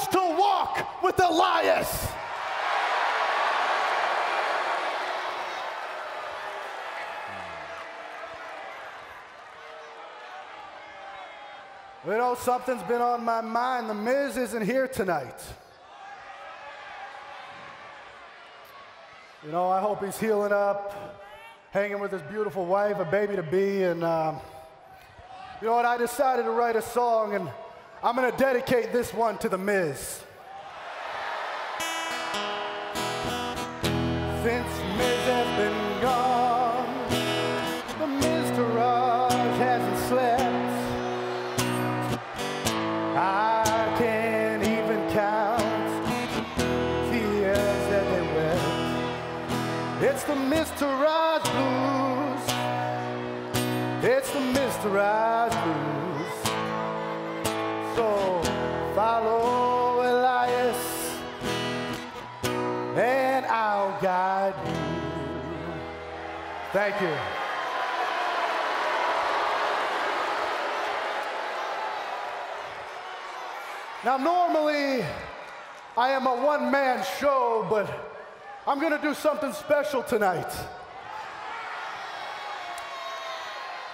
wants to walk with Elias. You know, something's been on my mind. The Miz isn't here tonight. You know, I hope he's healing up, hanging with his beautiful wife, a baby-to-be, and you know what? I decided to write a song, and I'm gonna dedicate this one to The Miz. Since Miz has been gone, the Miztourage hasn't slept. I can't even count tears that they wept. It's the Miztourage blues. It's the Miztourage blues. So follow Elias, and I'll guide you. Thank you. Now, normally, I am a one-man show, but I'm going to do something special tonight.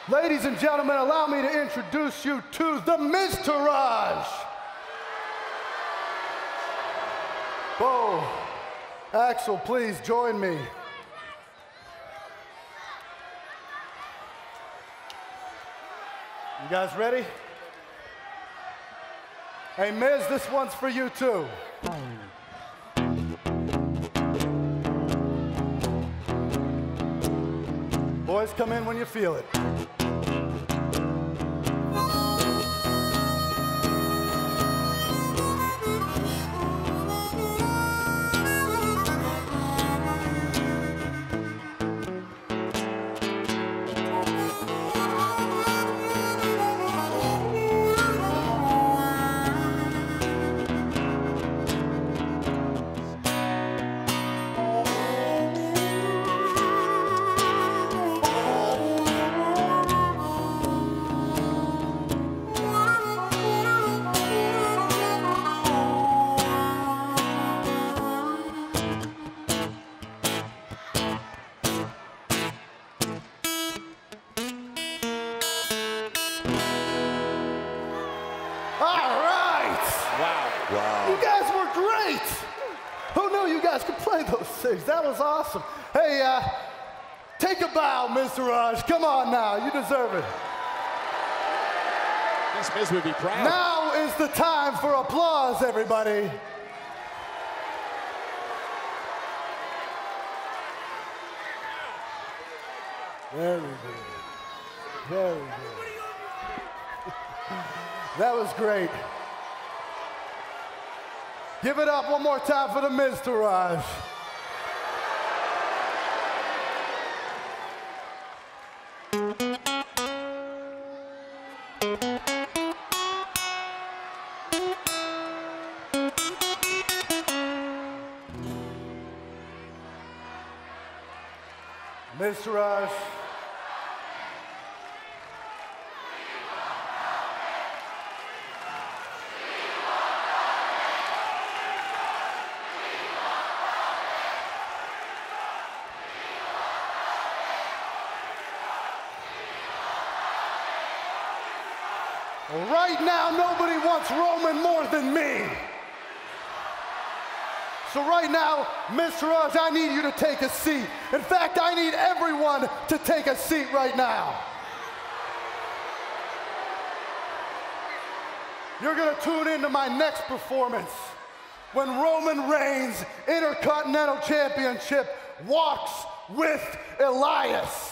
Ladies and gentlemen, allow me to introduce you to the Miztourage. Bo, Axel, please join me. You guys ready? Hey, Miz, this one's for you too. Boys, come in when you feel it. That was awesome. Hey, take a bow, Miztourage. Come on now, you deserve it. This Miz would be proud. Now is the time for applause, everybody. Very good. Very good. That was great. Give it up one more time for the Miztourage. Miztourage, right now, nobody wants Roman more than me. So right now, Miztourage, I need you to take a seat. In fact, I need everyone to take a seat right now. You're gonna tune into my next performance when Roman Reigns, Intercontinental Championship, walks with Elias.